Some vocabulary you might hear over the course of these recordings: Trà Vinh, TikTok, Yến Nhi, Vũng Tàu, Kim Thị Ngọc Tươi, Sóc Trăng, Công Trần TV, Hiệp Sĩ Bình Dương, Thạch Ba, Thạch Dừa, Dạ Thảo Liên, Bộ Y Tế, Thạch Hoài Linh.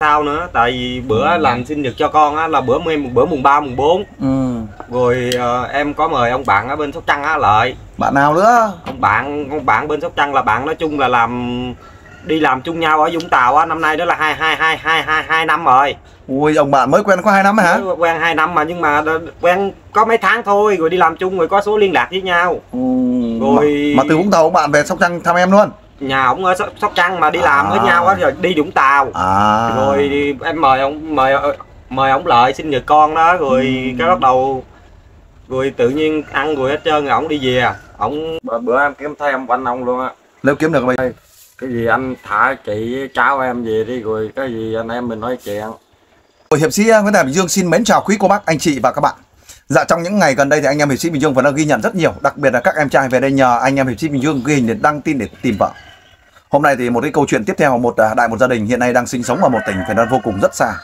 Sao nữa, tại vì bữa làm sinh nhật cho con á, là bữa mùng 3, mùng 4. Rồi em có mời ông bạn ở bên Sóc Trăng á lại. Bạn nào nữa? Ông bạn bên Sóc Trăng là bạn nói chung là đi làm chung nhau ở Vũng Tàu á, năm nay đó là 2 năm rồi. Ui, ông bạn mới quen có 2 năm hả? Quen 2 năm mà, nhưng mà quen có mấy tháng thôi, rồi đi làm chung rồi có số liên lạc với nhau. Rồi mà từ Vũng Tàu ông bạn về Sóc Trăng thăm em luôn. Nhà ổng ở Sóc Trăng mà đi làm với nhau á, rồi đi Vũng Tàu. Rồi em mời ổng lại sinh nhật con đó, rồi cái bắt đầu rồi tự nhiên ăn rồi hết trơn, rồi ổng đi về. Ổng bữa em kiếm thấy ông quanh ông luôn á. Nếu kiếm được mày cái gì anh thả chị cháu em về đi, rồi cái gì anh em mình nói chuyện. Hiệp sĩ Nguyễn Thị Bình Dương xin mến chào quý cô bác, anh chị và các bạn. Dạ, trong những ngày gần đây thì anh em Hiệp sĩ Bình Dương vẫn đang ghi nhận rất nhiều, đặc biệt là các em trai về đây nhờ anh em Hiệp sĩ Bình Dương ghi hình để đăng tin để tìm vợ. Hôm nay thì một cái câu chuyện tiếp theo, một gia đình hiện nay đang sinh sống ở một tỉnh phải nói vô cùng rất xa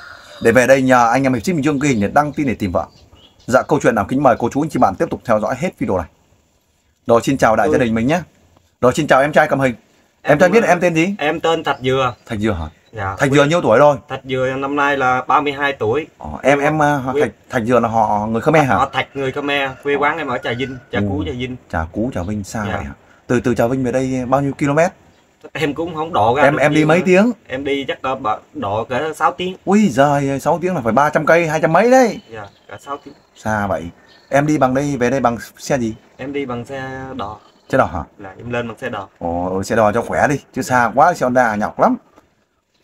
để về đây nhờ anh em Hiệp sĩ Bình Dương ghi hình để đăng tin để tìm vợ. Dạ, câu chuyện nào kính mời cô chú anh chị bạn tiếp tục theo dõi hết video này. Rồi xin chào đại gia đình mình nhé. Rồi xin chào em trai cầm hình. Em trai biết em tên gì? Em tên Thạch Dừa. Thạch Dừa hả? Dạ, Thạch Dừa nhiêu tuổi rồi? Thạch Dừa năm nay là 32 tuổi. Thạch Dừa là họ người Khmer hả? Họ Thạch người Khmer, quê quán em ở Trà Vinh, Trà Vinh xa vậy hả? Từ Trà Vinh về đây bao nhiêu km? Em cũng không độ ra. Em đi mấy tiếng? Em đi chắc độ cả 6 tiếng. Ui giời, 6 tiếng là phải 300 cây, 200 mấy đấy. Dạ, cả 6 tiếng. Xa vậy. Em đi bằng đây về đây bằng xe gì? Em đi bằng xe đò. Xe đò hả? Là em lên bằng xe đò. Ồ, xe đò cho khỏe đi, chứ xa quá xe Honda nhọc lắm.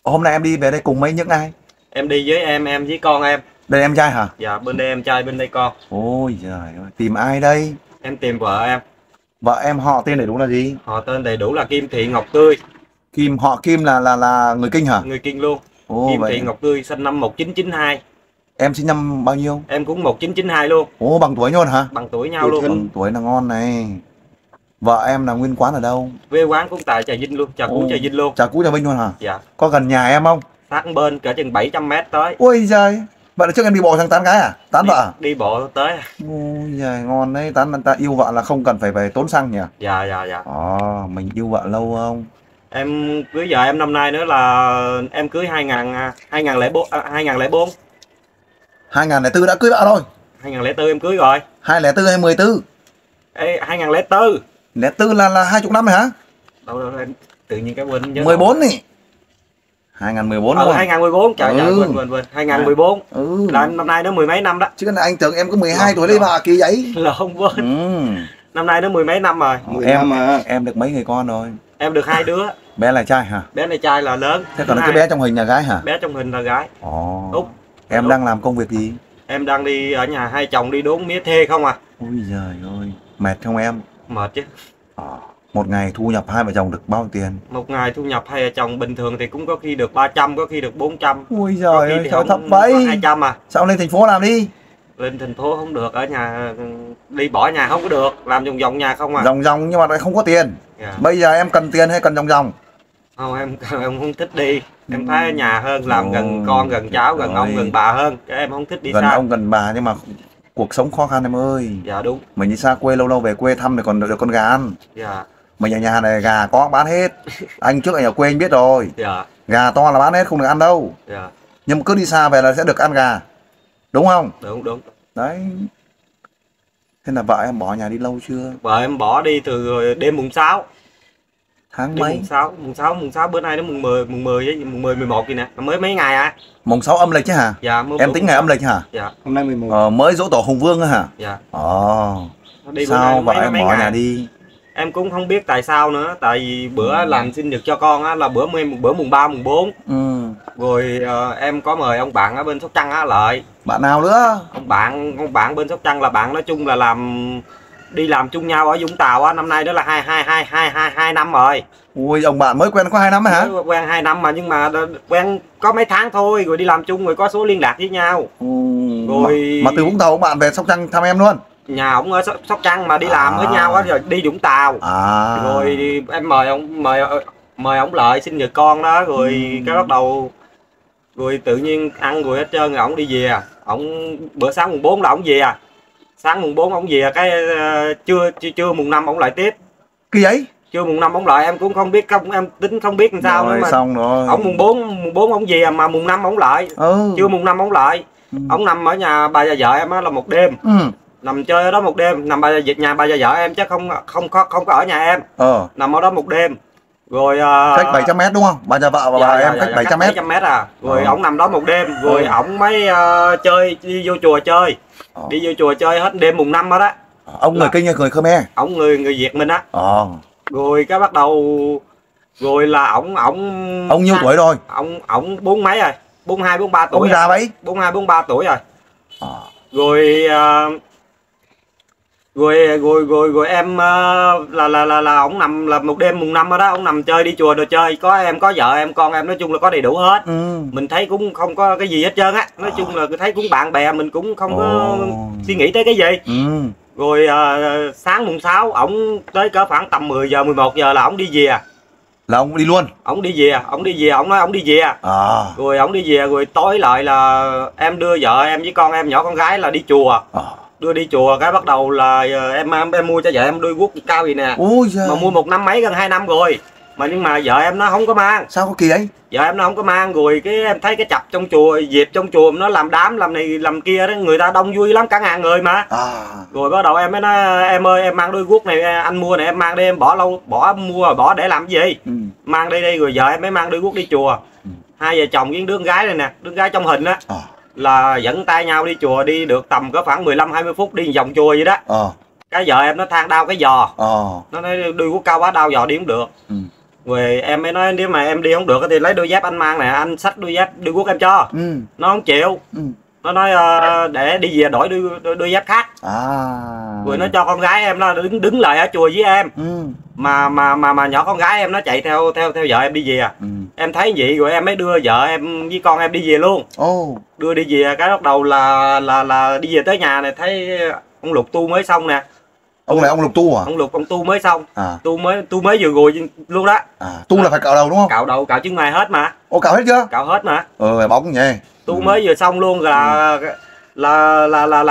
Hôm nay em đi về đây cùng mấy những ai? Em đi với em với con em. Đây em trai hả? Dạ, bên đây em trai, bên đây con. Ôi giời ơi, tìm ai đây? Em tìm vợ em. Vợ em họ tên đầy đủ là gì? Họ tên đầy đủ là Kim Thị Ngọc Tươi. Kim, họ Kim là người Kinh hả? Người Kinh luôn. Kim Thị Ngọc Tươi sinh năm 1992. Em sinh năm bao nhiêu? Em cũng 1992 luôn. Ồ, bằng tuổi nhau hả? Bằng tuổi nhau luôn. Bằng tuổi là ngon này. Vợ em là nguyên quán ở đâu? Quê quán cũng tại Trà Vinh luôn, Trà Vinh luôn hả? Dạ. Có gần nhà em không? Sát bên cỡ chừng 700 m tới. Ôi giời. Vậy là trước em đi bộ sang tán gái à? Tán vợ à? Đi bộ tới. Ôi giời, ngon đấy, ta yêu vợ là không cần phải về tốn xăng nhỉ? Dạ dạ dạ. Mình yêu vợ lâu không? Em cưới vợ em năm nay nữa là em cưới 2004. 2004 đã cưới vợ rồi. 2004 em cưới rồi. 2004 hay 14? Ê, 2004. Lẽ tư là 20 năm rồi hả? Đâu em tự nhiên cái quên nhớ. 14 này. 2014 luôn. 2014 trời ơi, quên 2014. Là năm nay nó mười mấy năm đó. Chứ anh tưởng em có 12 tuổi đi bà kỳ vậy. Là không quên. Năm nay nó mười mấy năm rồi. Em được mấy người con rồi? Em được 2 đứa. Bé là trai hả? Bé này trai là lớn. Thế còn cái bé trong hình là gái hả? Bé trong hình là gái. Úc. Em đang làm công việc gì? Em đang đi ở nhà hai chồng đi đốn mía thê không à. Ôi giời ơi, mệt không em? Mệt chứ. Một ngày thu nhập hai vợ chồng được bao nhiêu tiền? Một ngày thu nhập hai vợ chồng bình thường thì cũng có khi được 300, có khi được 400. Ui giời ơi, sao thấp vậy? 200 à. Sao lên thành phố làm đi? Lên thành phố không được, ở nhà đi bỏ nhà không có được, làm vòng vòng nhà không à. Vòng vòng nhưng mà lại không có tiền. Bây giờ em cần tiền hay cần vòng vòng? Không, em không thích đi. Em thấy ở nhà hơn, làm gần con, gần cháu, gần ông, gần bà hơn. Em không thích đi xa. Gần ông, gần bà nhưng mà cuộc sống khó khăn em ơi. Dạ đúng. Mình đi xa quê, lâu lâu về quê thăm thì còn được con gà ăn. Dạ. Mình ở nhà này gà có bán hết. Anh trước anh ở quê anh biết rồi. Dạ. Gà to là bán hết không được ăn đâu. Dạ. Nhưng cứ đi xa về là sẽ được ăn gà. Đúng không? Đúng đúng. Đấy. Thế là vợ em bỏ nhà đi lâu chưa? Vợ em bỏ đi từ đêm mùng 6. Tháng mấy? Mùng 6 bữa nay đến mùng 10 với mùng 11 kìa nè. Mới mấy ngày à? Mùng 6 âm lịch chứ hả? Dạ, em tính ngày âm lịch hả? Dạ. Hôm nay 11. Mới dỗ tổ Hùng Vương á hả? Dạ. Sao vậy em bỏ nhà đi? Em cũng không biết tại sao nữa, tại vì bữa làm sinh nhật cho con á là bữa mùng 3 mùng 4. Rồi em có mời ông bạn ở bên Sóc Trăng á lại. Bạn nào nữa? Ông bạn bên Sóc Trăng là bạn nói chung là đi làm chung nhau ở Vũng Tàu á, năm nay đó là 2 năm rồi. Ui, ông bạn mới quen có 2 năm hả? Quen 2 năm mà, nhưng mà quen có mấy tháng thôi, rồi đi làm chung rồi có số liên lạc với nhau. Rồi mà từ Vũng Tàu ông bạn về Sóc Trăng thăm em luôn. Nhà ổng ở Sóc Trăng mà đi làm với nhau á, rồi đi Vũng Tàu. Rồi em mời ổng lại sinh nhật con đó, rồi cái bắt đầu rồi tự nhiên ăn rồi hết trơn, rồi ổng đi về. Ổng bữa sáng mùng 4 là ổng về. Sáng mùng 4 ổng về, cái trưa mùng 5 ổng lại tiếp. Cái vậy? chưa mùng 5 ổng lại em cũng không biết, không em tính không biết làm sao rồi, nữa mà. Xong rồi. Ổng mùng 4 ổng về mà mùng 5 ổng lại. Ừ. Chưa mùng 5 ổng lại. Ừ. Ổng nằm ở nhà bà già vợ em á là một đêm. Ừ. Nằm chơi ở đó một đêm, nằm nhà bà già vợ em chứ không có ở nhà em. Ừ. Nằm ở đó một đêm. Rồi cách 700 m đúng không? Bà già vợ và bà em cách 700 m à. Rồi ổng nằm đó một đêm, rồi ổng mới chơi đi vô chùa chơi. Đi vô chùa chơi hết đêm mùng 5 hết á. Ông là, người Kinh hay người Khmer? Ông người Việt mình á. Rồi cái bắt đầu rồi là ông nhiêu tuổi rồi? Ông 40 mấy rồi, 42 43 tuổi. Ông già mấy? 42 43 tuổi rồi. Rồi rồi em là ông nằm là một đêm mùng 5 ở đó, ông nằm chơi đi chùa đồ chơi, có em có vợ em con em nói chung là có đầy đủ hết. Ừ. Mình thấy cũng không có cái gì hết trơn á, nói chung là thấy cũng bạn bè mình cũng không có suy nghĩ tới cái gì. Ừ. Rồi sáng mùng 6 ổng tới cỡ khoảng tầm 10 giờ 11 giờ là ổng đi về. Là ổng đi luôn. Ổng đi về, ổng nói ổng đi về. Rồi ổng đi về rồi tối lại là em đưa vợ em với con em nhỏ con gái là đi chùa. Đưa đi chùa cái bắt đầu là em mua cho vợ em đôi guốc cao gì nè. Mà mua một năm mấy gần 2 năm rồi. Mà nhưng mà vợ em nó không có mang. Sao có kỳ ấy? Vợ em nó không có mang rồi cái em thấy cái chập trong chùa, dịp trong chùa nó làm đám làm này làm kia đó, người ta đông vui lắm cả ngàn người mà. Rồi bắt đầu em mới nói em ơi em mang đôi guốc này anh mua này em mang đi em bỏ lâu bỏ mua rồi bỏ để làm cái gì. Mang đi rồi vợ em mới mang đôi guốc đi chùa. Hai vợ chồng với đứa con gái này nè, đứa con gái trong hình á. Là dẫn tay nhau đi chùa đi được tầm có khoảng 15-20 phút đi vòng chùa vậy đó. Cái vợ em nó than đau cái giò. Nó nói đuôi của cao quá đau giò đi cũng được. Rồi em mới nói nếu mà em đi không được thì lấy đôi dép anh mang nè, anh xách đôi dép đôi guốc em cho. Nó không chịu. Nó nói để đi về đổi đôi dép khác. Rồi nó cho con gái em nó đứng lại ở chùa với em. Mà nhỏ con gái em nó chạy theo vợ em đi về. Em thấy vậy rồi em mới đưa vợ em với con em đi về luôn. Đưa đi về cái bắt đầu là đi về tới nhà này thấy ông Lục tu mới xong nè. Ông này ông Lục tu à? Ông Lục ông tu mới xong. Tu mới vừa rồi luôn đó. Tu là phải cạo đầu đúng không? Cạo đầu, cạo chân mày hết mà. Cạo hết chưa? Cạo hết mà. Bóng nhỉ. Tu mới vừa xong luôn là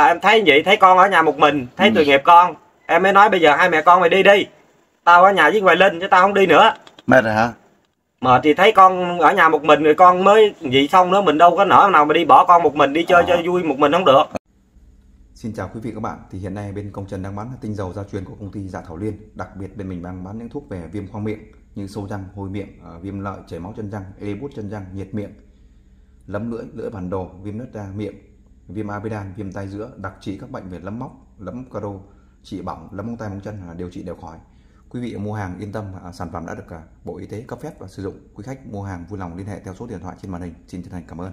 em thấy vậy, thấy con ở nhà một mình, thấy tội nghiệp con. Em mới nói bây giờ hai mẹ con mày đi đi. Tao ở nhà với Hoài Linh chứ tao không đi nữa. Mệt rồi hả? Mệt thì thấy con ở nhà một mình rồi con mới vậy xong nữa mình đâu có nỡ nào mà đi bỏ con một mình đi chơi cho vui một mình không được. Xin chào quý vị các bạn, thì hiện nay bên Công Trần đang bán tinh dầu gia truyền của công ty Dạ Thảo Liên. Đặc biệt bên mình đang bán những thuốc về viêm khoang miệng như sâu răng, hôi miệng, viêm lợi, chảy máu chân răng, ê buốt chân răng, nhiệt miệng, lấm lưỡi, lưỡi bản đồ, viêm nứt da miệng, viêm amidan, viêm tai giữa, đặc trị các bệnh về lấm móc, lấm caro, trị bỏng, lấm móng tay móng chân, điều trị đều khỏi. Quý vị mua hàng yên tâm, sản phẩm đã được Bộ Y tế cấp phép và sử dụng. Quý khách mua hàng vui lòng liên hệ theo số điện thoại trên màn hình. Xin chân thành cảm ơn.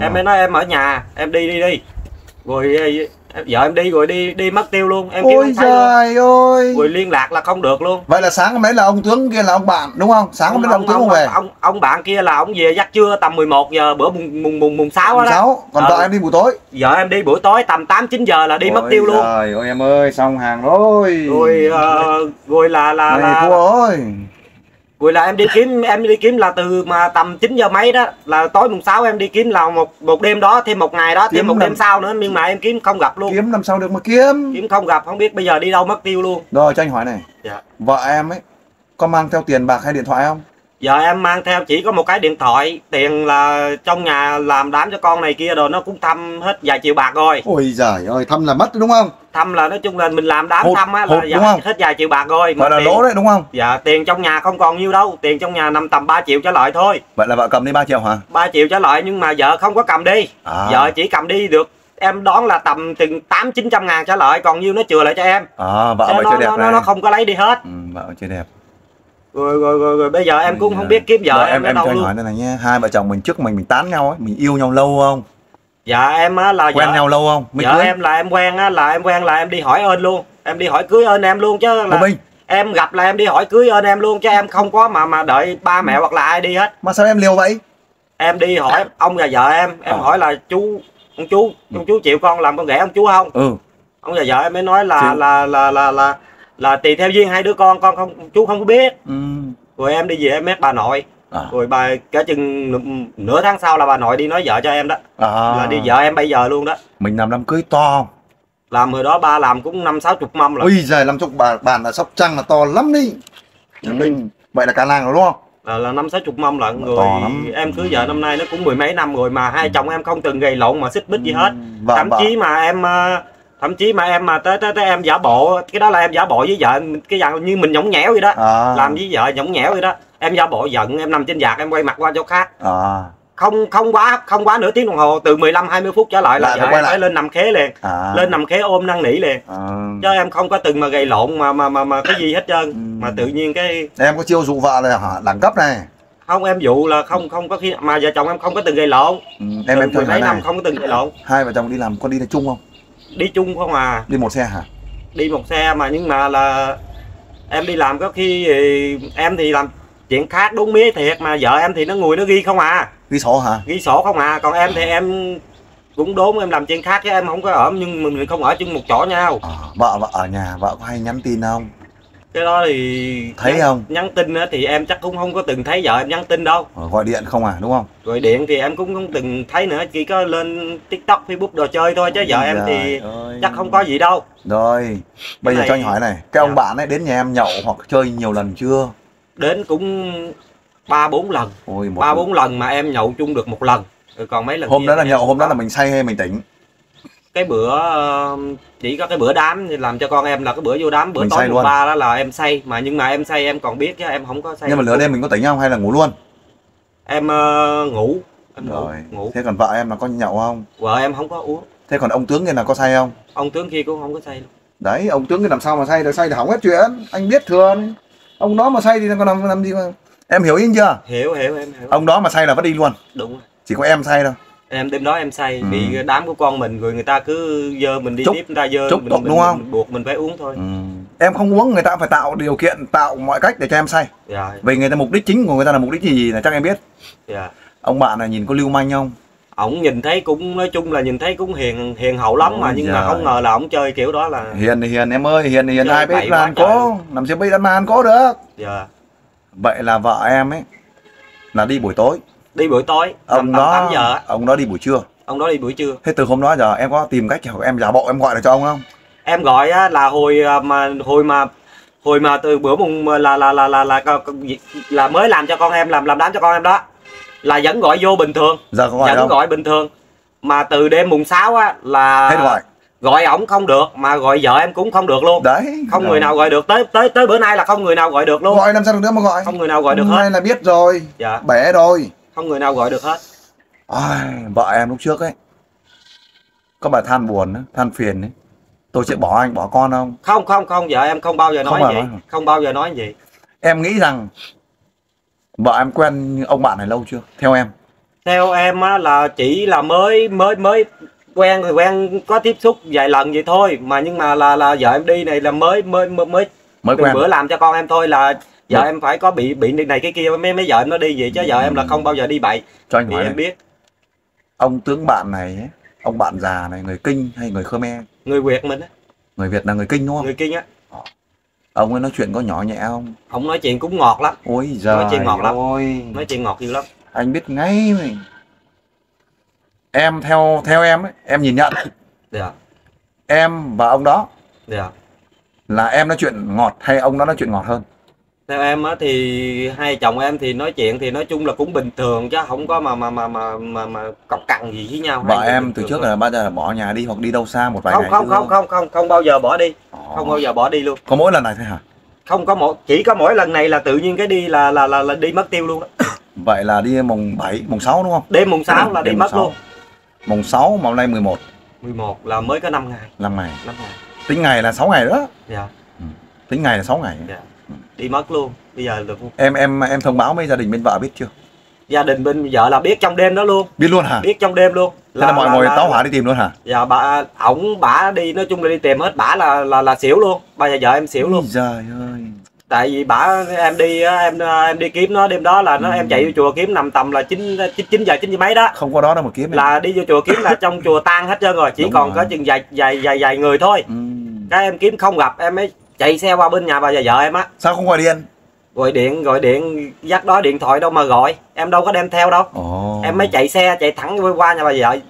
Em mới nói em ở nhà, em đi. Rồi vợ em đi rồi đi mất tiêu luôn. Em kêu không thấy trời luôn. Ơi. Rồi liên lạc là không được luôn. Vậy là sáng hôm đấy là ông tướng kia là ông bạn đúng không? Sáng hôm đấy là ông tướng về. Ông bạn kia là ông về dắt trưa tầm 11 giờ bữa mùng 6 đó. 6. Còn vợ em đi buổi tối. Vợ em đi buổi tối tầm 8-9 giờ là đi mất tiêu luôn. Trời ơi em ơi, xong hàng rồi. Rồi rồi là em đi kiếm là từ mà tầm 9 giờ mấy đó là tối mùng 6 em đi kiếm là một đêm đó thêm một ngày đó kiếm thêm một đêm sau nữa nhưng mà em kiếm không gặp luôn. Kiếm làm sao được mà kiếm không gặp, không biết bây giờ đi đâu mất tiêu luôn. Rồi cho anh hỏi này. Dạ. Vợ em ấy có mang theo tiền bạc hay điện thoại không? Vợ em mang theo chỉ có một cái điện thoại, tiền là trong nhà làm đám cho con này kia rồi nó cũng thăm hết vài triệu bạc rồi. Ôi giời ơi, thăm là mất đúng không? Thăm là nói chung là mình làm đám thăm á là hết vài triệu bạc rồi. Mà là lỗ đấy đúng không? Dạ, tiền trong nhà không còn nhiêu đâu, tiền trong nhà nằm tầm 3 triệu trở lại thôi. Vậy là vợ cầm đi 3 triệu hả? 3 triệu trở lại nhưng mà vợ không có cầm đi. Vợ chỉ cầm đi được em đoán là tầm từ 800-900 ngàn trở lại, còn nhiêu nó chừa lại cho em. Vợ chưa đẹp nó không có lấy đi hết. Vợ chưa đẹp. Rồi bây giờ em cũng không biết kiếm vợ em đâu luôn. Em hỏi này nhé, hai vợ chồng mình trước mình tán nhau ấy, mình yêu nhau lâu không? Dạ em á là quen nhau lâu không? Dạ em là em quen là em đi hỏi ơn luôn, em đi hỏi cưới ơn em luôn chứ là em gặp là em đi hỏi cưới ơn em luôn chứ em không có mà đợi ba mẹ hoặc là ai đi hết. Mà sao em liều vậy? Em đi hỏi ông nhà vợ em hỏi là chú chịu con làm con rể ông chú không? Ông nhà vợ em mới nói là tùy theo duyên hai đứa con không chú không có biết. Rồi em đi về em mét bà nội. Rồi bà cả chừng nửa tháng sau là bà nội đi nói vợ cho em đó. Là đi vợ em bây giờ luôn đó. Mình làm đám cưới to không? Làm hồi đó ba làm cũng 50-60 mâm rồi. Ui giời, 50 bàn là Sóc Trăng là to lắm đi. Vậy là cả làng rồi đúng không? Là 50-60 mâm lận người. Em cưới vợ năm nay nó cũng mười mấy năm rồi mà hai chồng em không từng gây lộn mà xích bích gì hết. Thậm chí mà em tới em giả bộ, cái đó là em giả bộ với vợ, cái dạng như mình nhõng nhẽo vậy đó. Làm với vợ nhõng nhẽo vậy đó. Em giả bộ giận, em nằm trên vạc em quay mặt qua chỗ khác. Không quá nửa tiếng đồng hồ, từ 15-20 phút trở lại là vợ em phải lên nằm khế liền. Lên nằm khế ôm năn nỉ liền. Chứ em không có từng mà gây lộn mà cái gì hết trơn. Mà tự nhiên cái em có chiêu dụ vợ là đẳng cấp này. Không, em dụ là không có khi mà vợ chồng em không có từng gây lộn. Em mười mấy năm không có từng gây lộn. Hai vợ chồng đi làm có đi chung không? Đi chung không à. Đi một xe hả? Đi một xe mà, nhưng mà là em đi làm có khi em thì làm chuyện khác đúng mía thiệt, mà vợ em thì nó ngồi nó ghi không à. Ghi sổ hả? Ghi sổ không à. Còn em thì em cũng đốn, em làm chuyện khác chứ em không có ở, nhưng mình không ở chung một chỗ nhau. Vợ ở nhà, vợ có hay nhắn tin không? Cái đó thì thấy không? Nhắn tin thì em chắc cũng không có từng thấy vợ em nhắn tin đâu. Gọi điện không à, đúng không? Gọi điện thì em cũng không từng thấy nữa, chỉ có lên TikTok, Facebook đồ chơi thôi chứ vợ em thì chắc không có gì đâu. Rồi, bây giờ cho anh hỏi này, cái ông bạn ấy đến nhà em nhậu hoặc chơi nhiều lần chưa? Đến cũng 3-4 lần. 3-4 lần mà em nhậu chung được một lần. Rồi còn mấy lần hôm đó là nhậu, hôm đó là mình say hay mình tỉnh? Cái bữa chỉ có cái bữa đám thì làm cho con em là cái bữa vô đám, bữa tối mùng 3 đó là em say, mà nhưng mà em say em còn biết chứ em không có say. Nhưng mà nửa đêm mình có tỉnh không hay là ngủ luôn? Em ngủ. Em ngủ. Thế còn vợ em là có nhậu không? Vợ em không có uống. Thế còn ông Tướng kia là có say không? Ông Tướng kia cũng không có say luôn. Đấy, ông Tướng kia làm sao mà say được, say thì hỏng hết chuyện. Anh biết thường. Ông đó mà say thì còn làm gì mà. Em hiểu ý chưa? Hiểu em hiểu. Ông đó mà say là vất đi luôn. Đúng rồi. Chỉ có em say thôi. Em đêm đó em say, bị đám của con mình rồi người ta cứ dơ mình đi tiếp, người ta dơ mình buộc mình phải uống thôi. Em không uống, người ta phải tạo điều kiện, tạo mọi cách để cho em say. Vì người ta mục đích chính của người ta là mục đích gì là chắc em biết. Ông bạn này nhìn có lưu manh không? Ổng nhìn thấy cũng, nói chung là nhìn thấy cũng hiền hậu lắm mà, nhưng mà không ngờ là ổng chơi kiểu đó là hiền thì hiền em ơi, hiền thì hiền, ai biết làm cố, làm gì bây giờ mà ăn cố được. Vậy là vợ em ấy là đi buổi tối. Đi buổi tối, ông đó 8 giờ. Ông đó đi buổi trưa. Ông đó đi buổi trưa. Thế từ hôm đó giờ em có tìm cách kiểu em giả bộ em gọi được cho ông không? Em gọi á, là hồi mà từ bữa mùng là mới làm cho con em, làm đám cho con em đó. Là vẫn gọi vô bình thường. Giờ có gọi vẫn không? Gọi bình thường. Mà từ đêm mùng 6 á là hết gọi ổng không được, mà gọi vợ em cũng không được luôn. Đấy. Không người nào gọi được, tới bữa nay là không người nào gọi được luôn. Gọi làm sao được nữa mà gọi. Không người nào gọi được hết. Hôm nay là biết rồi. Dạ. Bẻ rồi. Không người nào gọi được hết. Vợ em lúc trước ấy có bà than buồn, than phiền ấy. Tôi sẽ bỏ anh, bỏ con không? Không, vợ em không bao giờ nói gì. Không bao giờ nói gì. Em nghĩ rằng vợ em quen ông bạn này lâu chưa? Theo em. Theo em á là chỉ là mới quen thì quen, có tiếp xúc vài lần vậy thôi, mà nhưng mà là vợ em đi này là mới quen. Bữa làm cho con em thôi là vợ em phải có bị này cái kia mấy vợ em nó đi vậy, chứ vợ em là không bao giờ đi bậy. Cho anh hỏi em này. Biết ông Tướng bạn này ấy, ông bạn già này người Kinh hay người Khmer? Người Việt mình á. Người Việt là người Kinh đúng không? Người Kinh á. Ông ấy nói chuyện có nhỏ nhẹ không? Ông nói chuyện cũng ngọt lắm. Ôi giời, nói chuyện ngọt lắm. Nói chuyện ngọt nhiều lắm. Anh biết ngay mình. Em theo em ấy, em nhìn nhận em và ông đó là em nói chuyện ngọt hay ông đó nói chuyện ngọt hơn? Theo em á thì hai chồng em thì nói chuyện thì nói chung là cũng bình thường chứ không có mà cọc cằn gì với nhau. Vợ em từ trước là bao giờ bỏ nhà đi hoặc đi đâu xa một vài ngày? Không bao giờ bỏ đi. Không bao giờ bỏ đi luôn. Có mỗi lần này thôi hả? Không có, chỉ có mỗi lần này là tự nhiên cái đi là đi mất tiêu luôn đó. Vậy là đi mùng 7, mùng 6 đúng không? Đêm mùng 6 là đi mất luôn. Mùng 6 mà hôm nay 11. 11 là mới có 5 ngày. 5 ngày. Tính ngày là 6 ngày nữa. Dạ. Tính ngày là 6 ngày. Dạ. Đi mất luôn. Bây giờ được không? Em thông báo với gia đình bên vợ biết chưa? Gia đình bên vợ là biết trong đêm đó luôn. Biết luôn hả? Biết trong đêm luôn. Thế là mọi người táo hỏa đi tìm luôn hả? Dạ, ổng đi, nói chung là đi tìm hết, bả là xỉu luôn. Bây giờ vợ em xỉu luôn. Trời ơi. Tại vì bả em đi kiếm nó đêm đó là nó em chạy vô chùa kiếm nằm tầm là 9 giờ mấy đó. Không có đó đâu mà kiếm. Là đi vô chùa kiếm là trong chùa tan hết trơn rồi, chỉ còn có chừng vài người thôi. Cái em kiếm không gặp em ấy chạy xe qua bên nhà bà vợ em á. Sao không gọi điện? Gọi điện dắt đó điện thoại đâu mà gọi, em đâu có đem theo đâu. Em mới chạy xe chạy thẳng qua nhà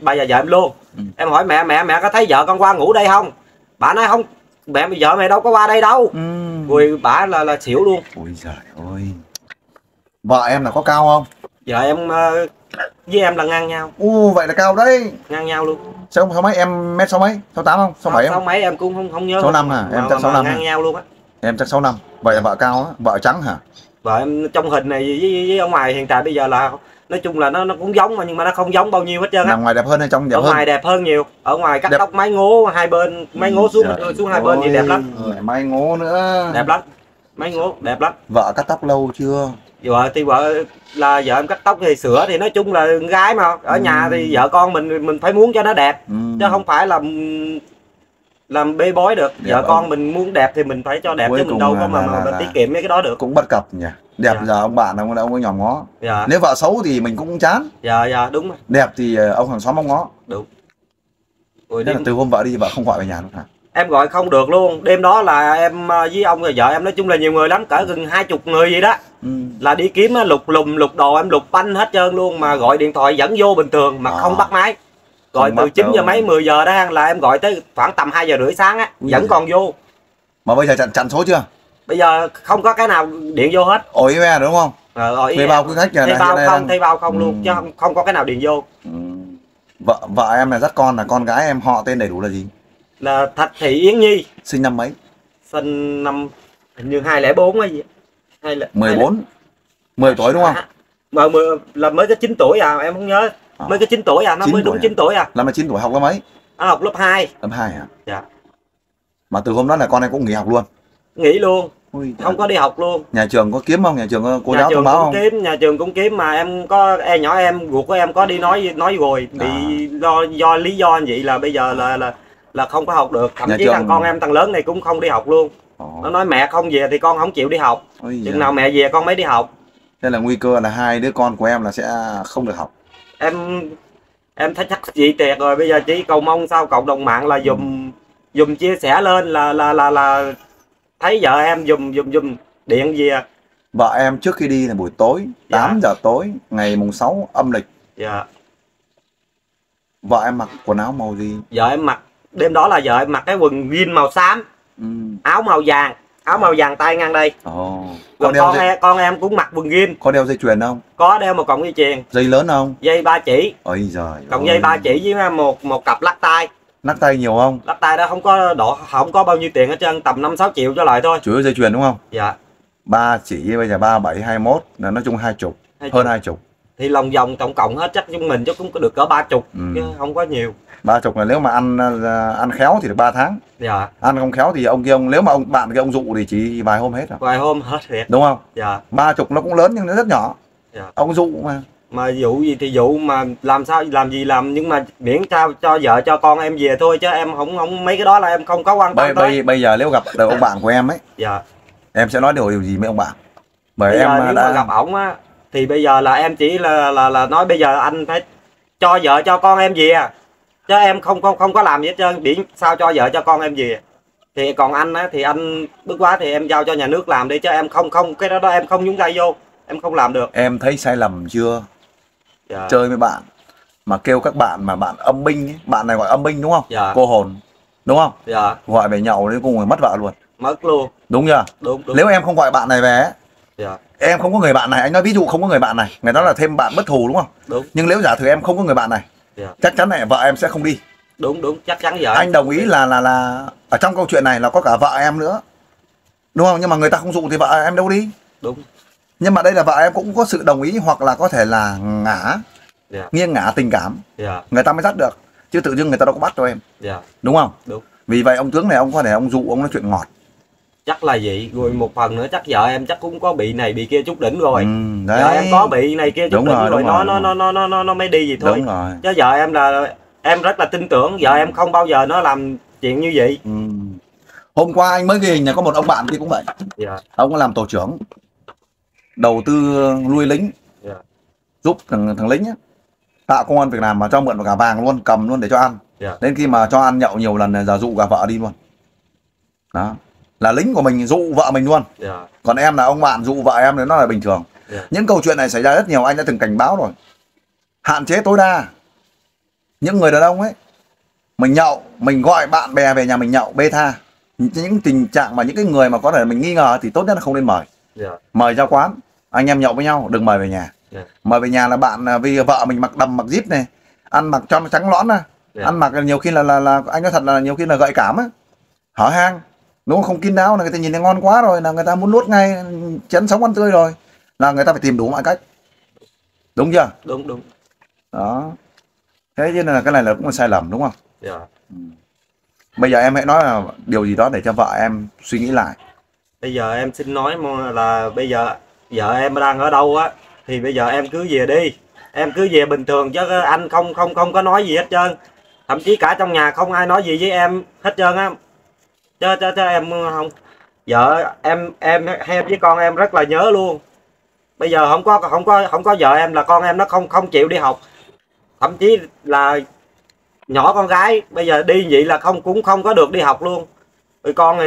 bà vợ em luôn. Em hỏi mẹ có thấy vợ con qua ngủ đây không? Bà nói không, mẹ bây giờ mẹ đâu có qua đây đâu. Rồi bà là xỉu luôn. Ôi giời ơi. Vợ em là có cao không? Vợ em với em là ngang nhau. Vậy là cao đấy. Ngang nhau luôn. Sao mấy em mét 6 mấy? 68 không? 67 không? 67 em cũng không nhớ. 65 à? Em chắc 65. Ngang nhau luôn á. Em chắc 65. Vậy là vợ cao á, vợ trắng hả? Vợ em trong hình này với ở ngoài hiện tại bây giờ là nói chung là nó cũng giống mà, nhưng mà nó không giống bao nhiêu hết trơn á. Nằm ngoài đẹp hơn hay trong đẹp hơn? Ở ngoài đẹp hơn nhiều. Ở ngoài cắt tóc mái ngố hai bên, mái ngố xuống hai bên thì đẹp lắm. Mái ngố nữa. Đẹp lắm. Mái ngố đẹp lắm. Vợ cắt tóc lâu chưa? Vợ thì vợ em cắt tóc thì sửa, thì nói chung là gái mà ở nhà thì vợ con mình phải muốn cho nó đẹp, chứ không phải là làm bê bối được. Vợ con mình muốn đẹp thì mình phải cho đẹp, chứ mình đâu có mà tiết kiệm mấy cái đó được. Cũng bất cập nhỉ. Đẹp giờ ông bạn ông có nhòm ngó. Nếu vợ xấu thì mình cũng chán. Dạ đúng rồi. Đẹp thì ông hàng xóm ông ngó. Đúng. Rồi từ hôm vợ đi vợ không gọi về nhà luôn hả? Em gọi không được luôn. Đêm đó là em với ông và vợ em nói chung là nhiều người lắm, cỡ gần 20 người gì đó. Là đi kiếm lục lùng lục đồ, em lục banh hết trơn luôn, mà gọi điện thoại vẫn vô bình thường mà không bắt máy. Gọi từ 9 giờ mấy 10 giờ đó là em gọi tới khoảng tầm 2 giờ rưỡi sáng á, vẫn còn vô. Mà bây giờ chặn số chưa? Bây giờ không có cái nào điện vô hết. Ôi mẹ đúng không? Thuê bao cứ khách nhà này. Thuê bao không luôn, chứ không có cái nào điện vô. Vợ em là dắt con, là con gái em họ tên đầy đủ là gì? Là Thạch Thị Yến Nhi. Sinh năm mấy? Sinh năm hình như 2004 hay gì? 14. 10 tuổi đúng không? Mà là mới có 9 tuổi à, em không nhớ. Mới có 9 tuổi à, nó mới đúng 9 tuổi à. Là 9 tuổi học lớp mấy? Nó học lớp 2. Lớp 2 hả? Dạ. Mà từ hôm đó là con em cũng nghỉ học luôn. Nghỉ luôn. Không có đi học luôn. Nhà trường có kiếm không? Nhà trường cô giáo thông báo không? Nhà trường cũng kiếm mà em có nhỏ em ruột của em có đi nói rồi bị do lý do vậy là bây giờ là không có học được. Thậm chí thằng con em thằng lớn này cũng không đi học luôn. Nó nói mẹ không về thì con không chịu đi học. Chừng nào mẹ về con mới đi học. Thế là nguy cơ là hai đứa con của em là sẽ không được học. Em thấy chắc chị tiệt rồi, bây giờ chỉ cầu mong sao cộng đồng mạng là dùm chia sẻ lên là thấy vợ em dùm điện gì à. Vợ em trước khi đi là buổi tối 8 giờ tối ngày mùng 6 âm lịch. Dạ. Vợ em mặc quần áo màu gì? Vợ em mặc đêm đó là vợ em mặc cái quần jean màu xám, áo màu vàng, tay ngang đây. Còn con em cũng mặc quần jean. Có đeo dây chuyền không? Có đeo một cọng dây chuyền. Dây lớn không? Dây 3 chỉ. Ôi giời. Cọng dây 3 chỉ với một cặp lắc tay. Lắc tay nhiều không? Lắc tay đó không có bao nhiêu tiền hết trơn, tầm 5-6 triệu cho lại thôi. Chủ yếu dây chuyền đúng không? Dạ. 3 chỉ bây giờ 37, 21 là nói chung 20, hơn 20. Thì lòng vòng tổng cộng hết chắc chúng mình chứ cũng có được cỡ 30, chứ không có nhiều. 30 là nếu mà ăn khéo thì được 3 tháng. Dạ. Ăn không khéo thì ông kia nếu mà bạn kia dụ thì chỉ vài hôm hết rồi. Vài hôm hết thiệt. Đúng không? Dạ. 30 nó cũng lớn nhưng nó rất nhỏ. Dạ. Ông dụ mà dụ gì thì dụ, mà làm sao làm gì làm, nhưng mà miễn sao cho vợ cho con em về thôi, chứ em không mấy cái đó là em không có quan tâm tới. Bây giờ nếu gặp được ông bạn của em ấy, dạ, em sẽ nói điều gì với ông bạn? Bởi em nếu mà gặp ổng á thì bây giờ là em chỉ là nói bây giờ anh phải cho vợ cho con em về, chứ em không có làm gì hết trơn, miễn sao cho vợ cho con em về. Thì còn anh á thì anh bức quá thì em giao cho nhà nước làm đi, chứ em không cái đó em không nhúng tay vô, em không làm được. Em thấy sai lầm chưa? Dạ. Chơi với bạn mà kêu các bạn mà bạn âm binh ấy. Bạn này gọi âm binh đúng không? Dạ. Cô hồn đúng không? Dạ. Gọi về nhậu đến cùng mất vợ luôn. Mất luôn. Đúng chưa? Đúng. Nếu em không gọi bạn này về ấy, dạ, em không có người bạn này. Anh nói ví dụ không có người bạn này, người đó là thêm bạn bất thù đúng không? Đúng. Nhưng nếu giả thử em không có người bạn này, dạ, chắc chắn này vợ em sẽ không đi. Đúng chắc chắn vậy. Anh đồng ý là ở trong câu chuyện này là có cả vợ em nữa đúng không? Nhưng mà người ta không dụ thì vợ em đâu đi. Đúng. Nhưng mà đây là vợ em cũng có sự đồng ý, hoặc là có thể là nghiêng ngả tình cảm, người ta mới dắt được, chứ tự dưng người ta đâu có bắt cho em, đúng không? Đúng. Vì vậy ông tướng này ông có thể ông dụ, ông nói chuyện ngọt chắc là vậy. Rồi một phần nữa chắc vợ em chắc cũng có bị này bị kia chút đỉnh rồi. Vợ em có bị này kia chút đỉnh rồi, nó mới đi gì thôi. Đúng rồi. Chứ vợ em là em rất là tin tưởng vợ em, không bao giờ nó làm chuyện như vậy. Hôm qua anh mới ghi hình là có một ông bạn kia cũng vậy, ông có làm tổ trưởng đầu tư nuôi lính, giúp thằng lính ấy, tạo công an việc làm mà cho mượn cả vàng luôn, cầm luôn để cho ăn. Đến khi mà cho ăn nhậu nhiều lần giờ dụ cả vợ đi luôn. Đó là lính của mình dụ vợ mình luôn. Còn em là ông bạn dụ vợ em thì nó là bình thường. Những câu chuyện này xảy ra rất nhiều, anh đã từng cảnh báo rồi. Hạn chế tối đa những người đàn ông ấy mình nhậu, mình gọi bạn bè về nhà mình nhậu bê tha, những tình trạng mà những cái người mà có thể mình nghi ngờ thì tốt nhất là không nên mời. Mời ra quán anh em nhậu với nhau, đừng mời về nhà. Mời về nhà là bạn, vì vợ mình mặc đầm mặc zip này, ăn mặc cho nó trắng lõn ra, ăn mặc nhiều khi là anh nói thật là nhiều khi là gợi cảm á, hở hang, đúng không, không kín đáo, là người ta nhìn thấy ngon quá rồi là người ta muốn nuốt ngay, chén sống ăn tươi rồi, là người ta phải tìm đủ mọi cách, đúng chưa? Đúng, đúng đó. Thế cho nên là cái này là cũng là sai lầm, đúng không? Bây giờ em hãy nói là điều gì đó để cho vợ em suy nghĩ lại. Bây giờ em xin nói là bây giờ vợ em đang ở đâu á thì bây giờ em cứ về đi, em cứ về bình thường chứ anh không có nói gì hết trơn, thậm chí cả trong nhà không ai nói gì với em hết trơn á, chứ em không, vợ em với con em rất là nhớ luôn. Bây giờ không có vợ em là con em nó không chịu đi học, thậm chí là nhỏ con gái bây giờ đi vậy là cũng không có được đi học luôn. Rồi con thì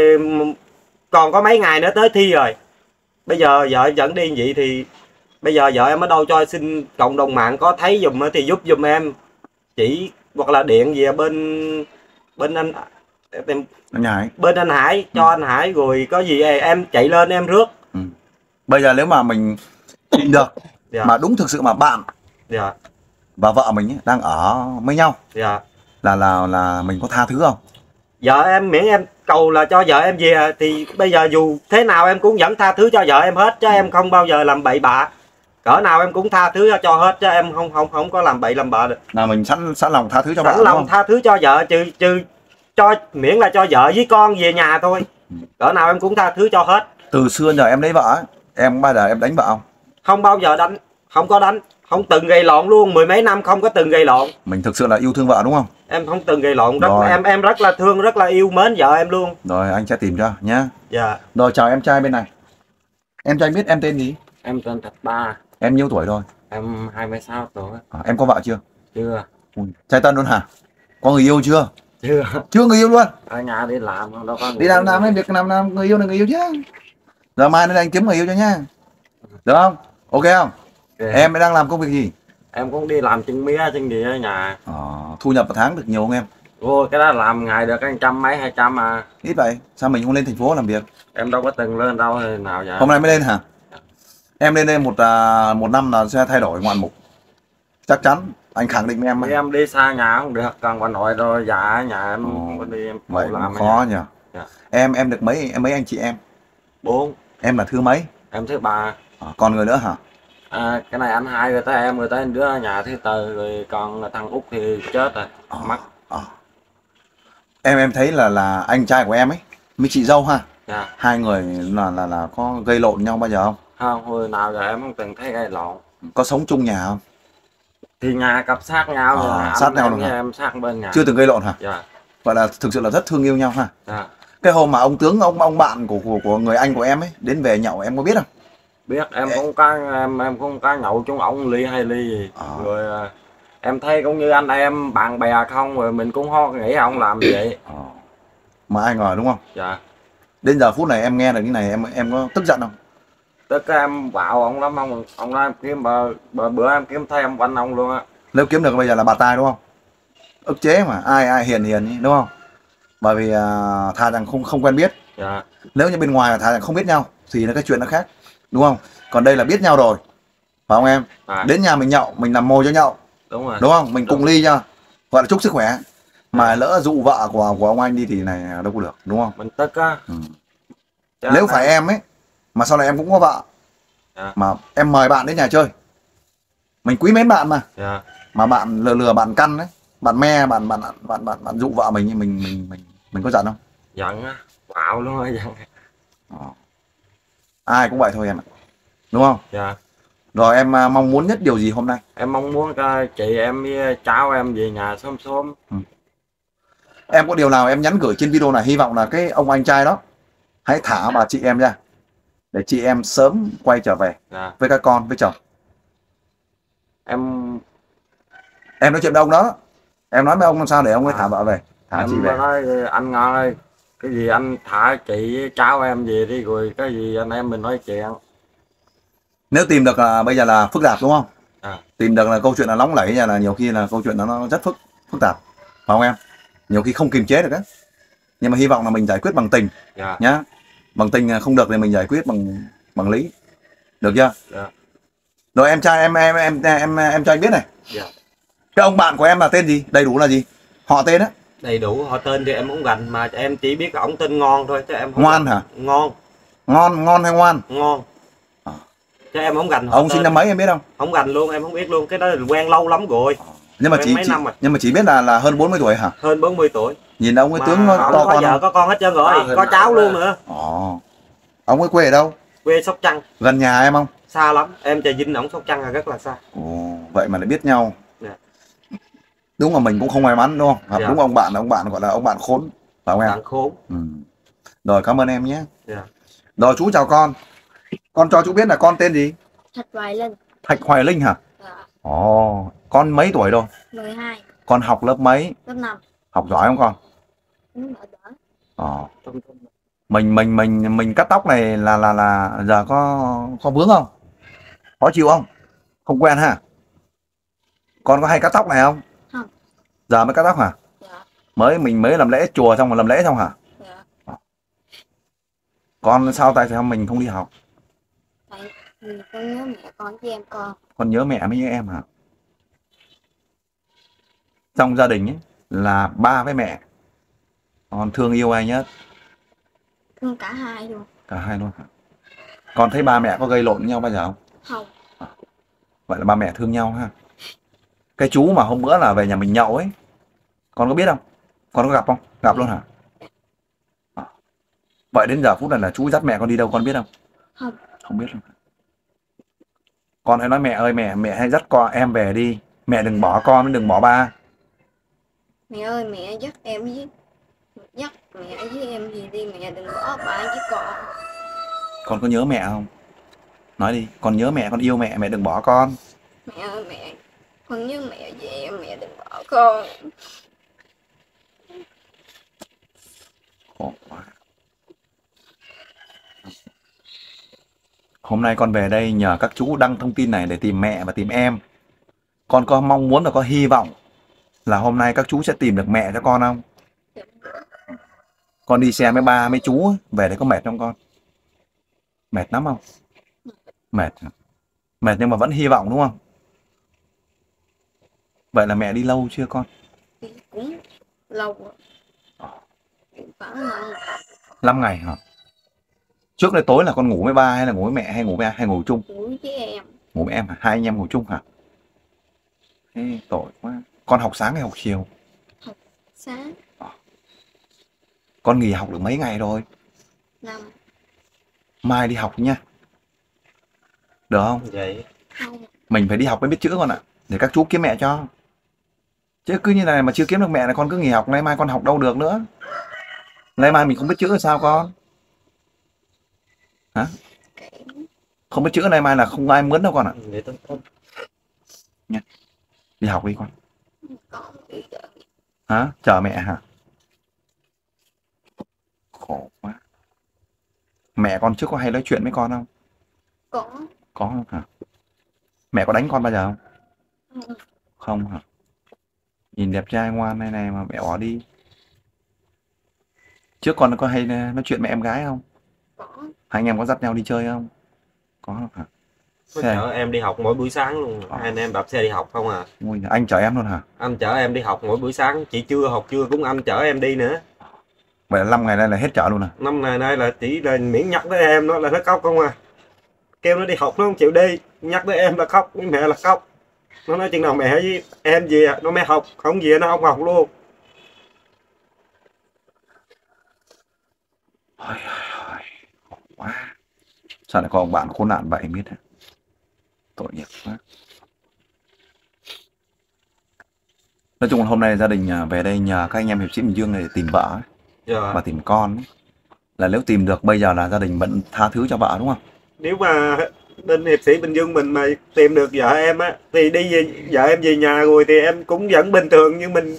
còn có mấy ngày nữa tới thi rồi, bây giờ vợ vẫn đi vậy thì bây giờ vợ em ở đâu, cho xin cộng đồng mạng có thấy dùm thì giúp dùm em, chỉ hoặc là điện về bên anh Hải cho anh Hải, rồi có gì em chạy lên em rước. Bây giờ nếu mà mình tìm được mà đúng thực sự mà bạn và vợ mình đang ở với nhau là mình có tha thứ không? Vợ em miễn em cầu là cho vợ em về thì bây giờ dù thế nào em cũng vẫn tha thứ cho vợ em hết chứ em không bao giờ làm bậy bạ, cỡ nào em cũng tha thứ cho hết chứ em không có làm bậy làm bạ được. Là mình sẵn lòng tha thứ cho bạn, sẵn lòng tha thứ cho vợ, trừ cho miễn là cho vợ với con về nhà thôi, cỡ nào em cũng tha thứ cho hết. Từ xưa giờ em lấy vợ, em bao giờ em đánh vợ không? Không bao giờ đánh, không có đánh, không từng gây lộn luôn, mười mấy năm không có từng gây lộn. Mình thực sự là yêu thương vợ đúng không? Em không từng gây lộn, em rất là thương, rất là yêu mến vợ em luôn. Rồi anh sẽ tìm cho nhá. Rồi chào em trai bên này. Em trai biết em tên gì? Em tên Thạch Ba. Em nhiêu tuổi rồi? Em 26 tuổi. Em có vợ chưa? Chưa. Trai tân luôn hả? Có người yêu chưa? Chưa. Chưa người yêu luôn? Ở nhà đi làm đâu có. Đi làm em việc làm người yêu là người yêu chứ. Giờ mai nên anh kiếm người yêu cho nhá, được không? Ok không? Em đang làm công việc gì? Em cũng đi làm chân mía chân địa ở nhà. Thu nhập một tháng được nhiều không em? Ôi cái đó làm ngày được 100 mấy 200 mà. Ít vậy, sao mình không lên thành phố làm việc? Em đâu có từng lên đâu nào vậy. Hôm nay mới lên hả? Em lên đây một năm là sẽ thay đổi ngoạn mục. Chắc chắn, anh khẳng định với em. Em đi xa nhà không được, còn bà nội rồi già nhà em không đi em. Vậy làm khó nhỉ? Em được mấy anh chị em? 4. Em là thứ mấy? Em thứ 3. Còn người nữa hả? Cái này anh 2 rồi tới em, rồi tới anh đứa ở nhà thứ 4, rồi còn là thằng út thì chết rồi, mất. Em thấy là anh trai của em ấy, mấy chị dâu ha. Hai người là có gây lộn nhau bao giờ không? Không, hồi nào giờ em không từng thấy gây lộn. Có sống chung nhà không? Thì nhà cặp sát nhau, sát nhau luôn hả? Em sát bên nhà. Chưa từng gây lộn hả? Vậy là thực sự là rất thương yêu nhau ha. Cái hôm mà ông Tướng, ông bạn của người anh của em ấy đến về nhậu em có biết không? Biết, em cũng có em cũng có nhậu chung ông ly hay ly gì. Rồi em thấy cũng như anh em bạn bè không, rồi mình cũng ho nghĩ ông làm vậy. Mà ai ngờ đúng không? Đến giờ phút này em nghe được cái này em có tức giận không? Tức em bảo ông lắm, ông nói em kiếm bữa em kiếm thấy em quanh ông luôn á. Nếu kiếm được bây giờ là bạt tai đúng không? Ức chế mà, ai hiền đúng không? Bởi vì thà rằng không quen biết. Nếu như bên ngoài là thà rằng không biết nhau thì là cái chuyện nó khác, đúng không? Còn đây là biết nhau rồi, phải không em? Đến nhà mình nhậu, mình làm mồi cho nhậu, đúng rồi, đúng không? Mình cùng ly cho, gọi là chúc sức khỏe. Mà lỡ dụ vợ của ông anh đi thì này đâu có được, đúng không? Mình tức á. Nếu phải em ấy, mà sau này em cũng có vợ, mà em mời bạn đến nhà chơi, mình quý mến bạn mà bạn lừa bạn căn đấy, bạn me, bạn dụ vợ mình, mình có giận không? Giận á, bạo luôn á, giận. Ai cũng vậy thôi em ạ, đúng không? Rồi em mong muốn nhất điều gì hôm nay? Em mong muốn chị em với cháu em về nhà sớm sớm. Em có điều nào em nhắn gửi trên video này, hy vọng là cái ông anh trai đó hãy thả bà chị em ra để chị em sớm quay trở về với các con, với chồng. Em nói chuyện với ông đó, em nói với ông làm sao để ông ấy thả vợ về, thả chị về. Nói, anh Ngân ơi, cái gì anh thả chị cháu em về đi, rồi cái gì anh em mình nói chuyện. Nếu tìm được là bây giờ là phức tạp đúng không? Tìm được là câu chuyện là nóng lẩy, là nhiều khi là câu chuyện nó rất phức tạp, phải không em? nhiều khi không kiềm chế được á. Nhưng mà hy vọng là mình giải quyết bằng tình nhá. Bằng tình không được thì mình giải quyết bằng lý. Được chưa? Rồi em trai em cho anh biết này. Cái ông bạn của em là tên gì? Đầy đủ là gì? Họ tên á? Đầy đủ họ tên thì em cũng gần, mà em chỉ biết ổng tên Ngon thôi chứ em không. Ngoan hả? Ngon. Ngon, Ngon hay Ngoan? Ngon. Chứ em không gành. Ông sinh năm mấy em biết không? Không gành luôn, em không biết luôn, cái đó là quen lâu lắm rồi. Nhưng mà chỉ biết là hơn 40 tuổi hả? Hơn 40 tuổi. Nhìn ông ấy tướng to con. Có vợ có con hết trơn rồi, có cháu luôn nữa. Ồ. Ông ấy quê ở đâu? Quê Sóc Trăng. Gần nhà em không? Xa lắm, em Trà Vinh, ổng Sóc Trăng là rất là xa. Ồ, vậy mà lại biết nhau. Đúng là mình cũng không may mắn đúng không? Đúng ông bạn gọi là ông bạn khốn, phải không em? Bạn khốn. Rồi cảm ơn em nhé. Rồi chú chào con. Con cho chú biết là con tên gì? Thạch Hoài Linh. Thạch Hoài Linh hả? Dạ. Ồ, con mấy tuổi rồi? 12. Con học lớp mấy? Lớp 5. Học giỏi không con? Đúng rồi, giỏi. Ồ. Mình cắt tóc này là giờ có vướng không? Khó chịu không? Không quen ha? Con có hay cắt tóc này không? Không. Giờ mới cắt tóc hả? Dạ. Mình mới làm lễ chùa xong rồi làm lễ xong hả? Dạ. Con sao tại sao mình không đi học? Con nhớ mẹ con với em con. Con nhớ mẹ mới nhớ em hả? Trong gia đình ấy, là ba với mẹ. Con thương yêu ai nhất? Thương cả hai luôn. Cả hai luôn hả? Con thấy ba mẹ có gây lộn với nhau bao giờ không? Không. Vậy là ba mẹ thương nhau ha. Cái chú mà hôm bữa là về nhà mình nhậu ấy, con có biết không? Con có gặp không? Gặp luôn hả? Vậy đến giờ phút này là chú dắt mẹ con đi đâu con biết không? Không. Không biết luôn. Con hãy nói mẹ ơi, mẹ hãy dắt con em về đi. Mẹ đừng bỏ con, đừng bỏ ba. Mẹ ơi, mẹ dắt em với em gì đi, mẹ đừng bỏ ba với con. Con có nhớ mẹ không? Nói đi, con nhớ mẹ, con yêu mẹ đừng bỏ con. Mẹ ơi, con nhớ mẹ với em, mẹ đừng bỏ con. Khổ quá. Hôm nay con về đây nhờ các chú đăng thông tin này để tìm mẹ và tìm em. Con có mong muốn và có hy vọng là hôm nay các chú sẽ tìm được mẹ cho con không? Con đi xe với ba mấy chú về đây có mệt không con? Mệt lắm không? Mệt. Mệt nhưng mà vẫn hy vọng đúng không? Vậy là mẹ đi lâu chưa con? Đi cũng lâu rồi. 5 ngày hả? Trước đây tối là con ngủ với ba hay là ngủ với mẹ hay ngủ với ai? Hay ngủ chung? Ngủ với em. Ngủ với em hả? Hai anh em ngủ chung hả? Ê, tội quá. Con học sáng hay học chiều? Học sáng. Con nghỉ học được mấy ngày rồi? 5. Mai đi học nha. Được không? Vậy. Không. Mình phải đi học mới biết chữ con ạ. Để các chú kiếm mẹ cho. Chứ cứ như này mà chưa kiếm được mẹ là con cứ nghỉ học. Nay mai con học đâu được nữa. Nay mai mình không biết chữ là sao con? Hả? Không biết chữ này mai là không ai mướn đâu con ạ. Nha. Đi học đi con. Hả? Chờ mẹ hả? Khổ quá. Mẹ con trước có hay nói chuyện với con không? Có. Có không hả? Mẹ có đánh con bao giờ không? Không hả? Nhìn đẹp trai ngoan này này mà mẹ bỏ đi. Trước con có hay nói chuyện với em gái không? Có. Hai anh em có dắt nhau đi chơi không? Có không hả? Có chở em đi học mỗi buổi sáng luôn. Hai anh em đạp xe đi học không à? Anh chở em luôn hả? Anh chở em đi học mỗi buổi sáng. Chị trưa học trưa cũng anh chở em đi nữa. Vậy là 5 ngày nay là hết chở luôn à? 5 ngày nay là chỉ là miễn nhắc tới em nó là nó khóc không à. Kêu nó đi học nó không chịu đi. Nhắc tới em là khóc, với mẹ là khóc. Nó nói chừng nào mẹ với em về nó mới học. Không về nó không học luôn. Ôi quá. Sao lại có ông bạn khốn nạn vậy em biết hả? Tội nghiệp quá. Nói chung là hôm nay gia đình về đây nhờ các anh em Hiệp Sĩ Bình Dương này để tìm vợ và tìm con. Là nếu tìm được bây giờ là gia đình vẫn tha thứ cho vợ đúng không? Nếu mà bên Hiệp Sĩ Bình Dương mình mà tìm được vợ em á, thì đi về, vợ em về nhà rồi thì em cũng vẫn bình thường như mình.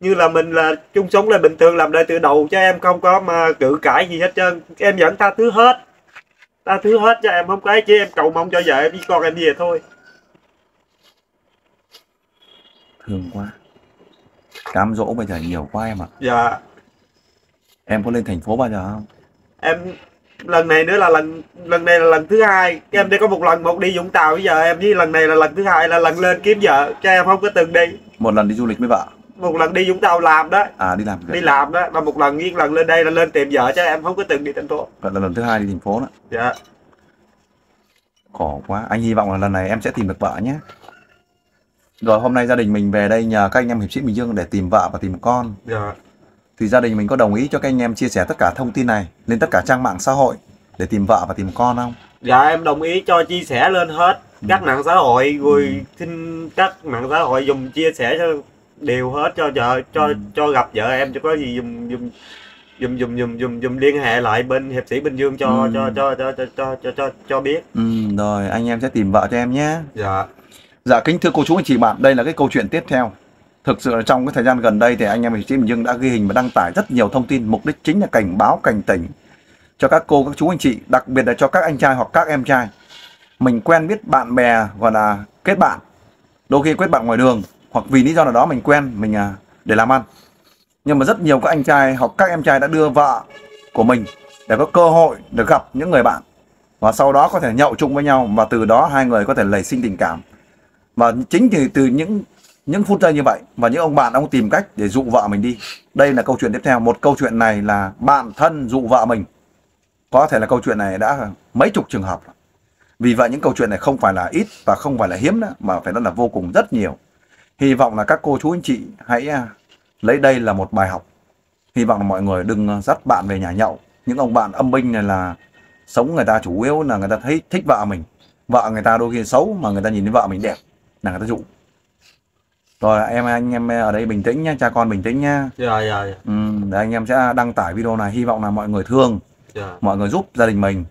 Như là mình là chung sống là bình thường, làm lại từ đầu cho em không có mà cự cãi gì hết trơn. Em vẫn tha thứ hết. Tha thứ hết cho em không có chứ em cầu mong cho vợ em đi con em về thôi. Thương quá. Cám dỗ bây giờ nhiều quá em ạ. Dạ. Em có lên thành phố bao giờ không? Em lần này nữa là lần này là lần thứ hai. Em đi có một lần một đi Vũng Tàu, bây giờ em với lần này là lần thứ hai là lần lên kiếm vợ, cho em không có từng đi. Một lần đi du lịch với vợ, một lần đi Vũng Tàu làm đó. À, đi làm việc. Đi làm đó, là một lần riêng, lần lên đây là lên tìm vợ, cho em không có từng đi thành phố. Vậy là lần thứ hai đi thành phố đó. Dạ. Khổ quá, anh hy vọng là lần này em sẽ tìm được vợ nhé. Rồi hôm nay gia đình mình về đây nhờ các anh em Hiệp Sĩ Bình Dương để tìm vợ và tìm con. Dạ. Thì gia đình mình có đồng ý cho các anh em chia sẻ tất cả thông tin này lên tất cả trang mạng xã hội để tìm vợ và tìm con không? Dạ em đồng ý cho chia sẻ lên hết các mạng xã hội, rồi xin các mạng xã hội dùng chia sẻ cho đều hết cho vợ, cho gặp vợ em, cho có gì dùng liên hệ lại bên Hiệp Sĩ Bình Dương cho biết. Rồi anh em sẽ tìm vợ cho em nhé. Dạ. Dạ kính thưa cô chú anh chị bạn, đây là cái câu chuyện tiếp theo. Thực sự là trong cái thời gian gần đây thì anh em Hiệp Sĩ Bình Dương đã ghi hình và đăng tải rất nhiều thông tin, mục đích chính là cảnh báo cảnh tỉnh cho các cô, các chú anh chị, đặc biệt là cho các anh trai hoặc các em trai. Mình quen biết bạn bè gọi là kết bạn, đôi khi kết bạn ngoài đường hoặc vì lý do nào đó mình quen mình để làm ăn. Nhưng mà rất nhiều các anh trai hoặc các em trai đã đưa vợ của mình để có cơ hội được gặp những người bạn, và sau đó có thể nhậu chung với nhau, và từ đó hai người có thể nảy sinh tình cảm. Và chính thì từ những phút giây như vậy và những ông bạn ông tìm cách để dụ vợ mình đi. Đây là câu chuyện tiếp theo. Một câu chuyện này là bạn thân dụ vợ mình, có thể là câu chuyện này đã mấy chục trường hợp. Vì vậy những câu chuyện này không phải là ít và không phải là hiếm nữa, mà phải nói là vô cùng rất nhiều. Hy vọng là các cô chú anh chị hãy lấy đây là một bài học. Hy vọng là mọi người đừng dắt bạn về nhà nhậu. Những ông bạn âm binh này là sống, người ta chủ yếu là người ta thấy thích vợ mình. Vợ người ta đôi khi xấu mà người ta nhìn thấy vợ mình đẹp là người ta dụ. Rồi em, anh em ở đây bình tĩnh nhá, cha con bình tĩnh nhá. Dạ. Để anh em sẽ đăng tải video này, hy vọng là mọi người thương, mọi người giúp gia đình mình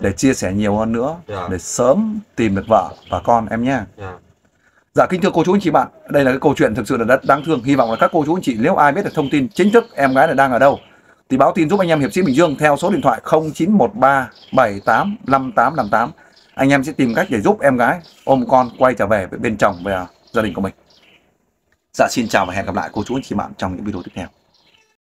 để chia sẻ nhiều hơn nữa, để sớm tìm được vợ và con em nhé. Dạ kính thưa cô chú anh chị bạn, đây là cái câu chuyện thực sự là rất đáng thương. Hy vọng là các cô chú anh chị nếu ai biết được thông tin chính thức em gái này đang ở đâu thì báo tin giúp anh em Hiệp Sĩ Bình Dương theo số điện thoại 0913785858. Anh em sẽ tìm cách để giúp em gái ôm con quay trở về bên chồng, về gia đình của mình. Dạ xin chào và hẹn gặp lại cô chú anh chị bạn trong những video tiếp theo.